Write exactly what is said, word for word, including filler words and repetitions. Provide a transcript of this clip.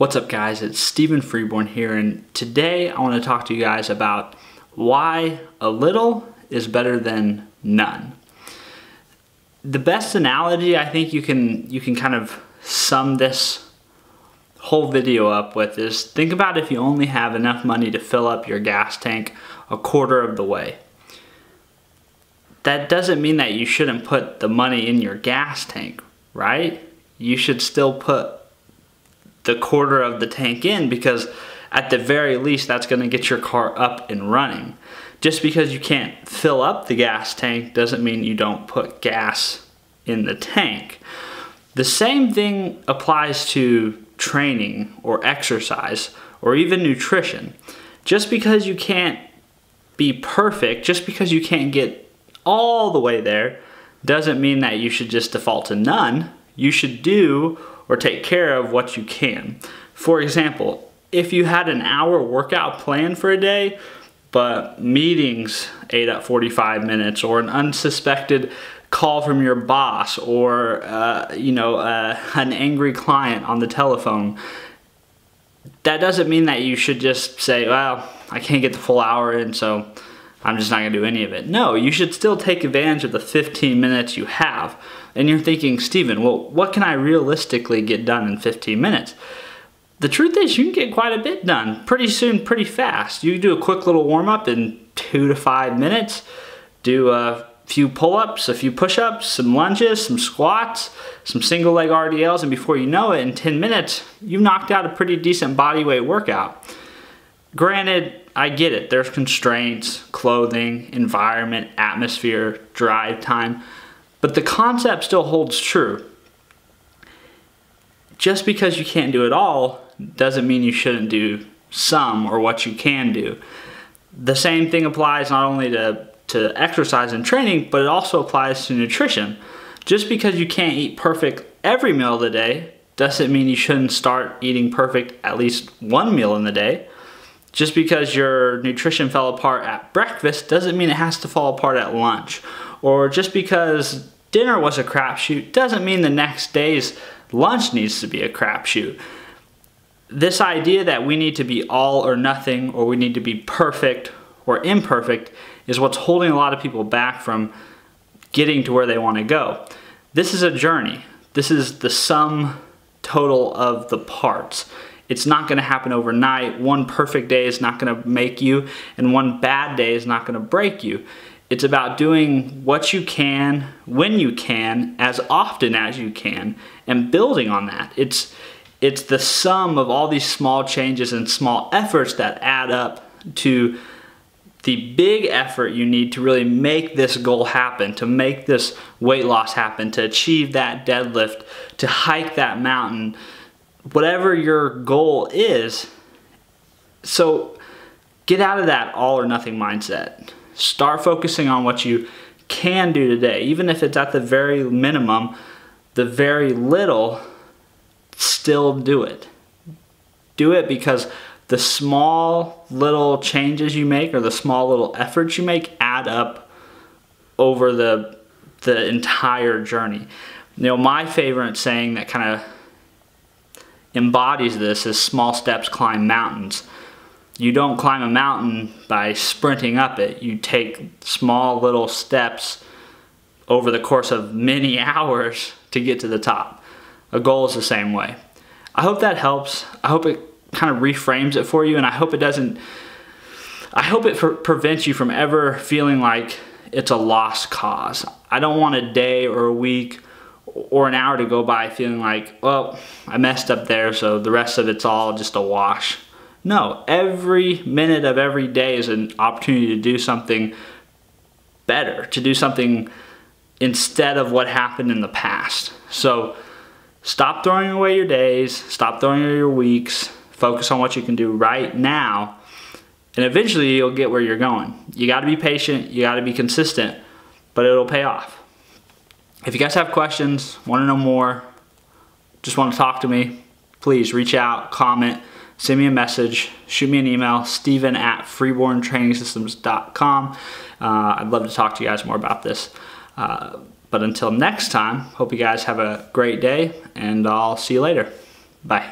What's up guys, it's Stevan Freeborn here, and today I want to talk to you guys about why a little is better than none. The best analogy I think you can you can kind of sum this whole video up with is, think about if you only have enough money to fill up your gas tank a quarter of the way. That doesn't mean that you shouldn't put the money in your gas tank, right? You should still put the quarter of the tank in, because at the very least that's going to get your car up and running. Just because you can't fill up the gas tank doesn't mean you don't put gas in the tank. The same thing applies to training or exercise or even nutrition. Just because you can't be perfect, just because you can't get all the way there, doesn't mean that you should just default to none. You should do or take care of what you can. For example, if you had an hour workout plan for a day, but meetings ate up forty-five minutes, or an unsuspected call from your boss, or uh, you know uh, an angry client on the telephone, that doesn't mean that you should just say, well, I can't get the full hour in, so I'm just not gonna do any of it. No, you should still take advantage of the fifteen minutes you have. And you're thinking, Steven, well, what can I realistically get done in fifteen minutes? The truth is, you can get quite a bit done pretty soon, pretty fast. You do a quick little warm-up in two to five minutes, do a few pull-ups, a few push-ups, some lunges, some squats, some single leg R D Ls, and before you know it, in ten minutes, you've knocked out a pretty decent bodyweight workout. Granted, I get it, there's constraints, clothing, environment, atmosphere, drive time, but the concept still holds true. Just because you can't do it all doesn't mean you shouldn't do some, or what you can do. The same thing applies not only to, to exercise and training, but it also applies to nutrition. Just because you can't eat perfect every meal of the day doesn't mean you shouldn't start eating perfect at least one meal in the day. Just because your nutrition fell apart at breakfast doesn't mean it has to fall apart at lunch. Or just because dinner was a crapshoot doesn't mean the next day's lunch needs to be a crapshoot. This idea that we need to be all or nothing, or we need to be perfect or imperfect, is what's holding a lot of people back from getting to where they want to go. This is a journey. This is the sum total of the parts. It's not going to happen overnight. One perfect day is not going to make you, and one bad day is not going to break you. It's about doing what you can, when you can, as often as you can, and building on that. It's, it's the sum of all these small changes and small efforts that add up to the big effort you need to really make this goal happen, to make this weight loss happen, to achieve that deadlift, to hike that mountain, whatever your goal is. So get out of that all or nothing mindset. Start focusing on what you can do today. Even if it's at the very minimum, the very little, still do it. Do it, because the small little changes you make, or the small little efforts you make, add up over the, the entire journey. You know, my favorite saying that kind of embodies this is, small steps climb mountains. You don't climb a mountain by sprinting up it. You take small little steps over the course of many hours to get to the top. A goal is the same way. I hope that helps. I hope it kind of reframes it for you, and I hope it doesn't, I hope it pre- prevents you from ever feeling like it's a lost cause. I don't want a day or a week or an hour to go by feeling like, well, I messed up there, so the rest of it's all just a wash. No, every minute of every day is an opportunity to do something better, to do something instead of what happened in the past. So stop throwing away your days, stop throwing away your weeks, focus on what you can do right now, and eventually you'll get where you're going. You gotta be patient, you gotta be consistent, but it'll pay off. If you guys have questions, wanna know more, just wanna talk to me, please reach out, comment, send me a message, shoot me an email, Steven at freeborn training systems dot com. Uh, I'd love to talk to you guys more about this. Uh, but until next time, hope you guys have a great day, and I'll see you later. Bye.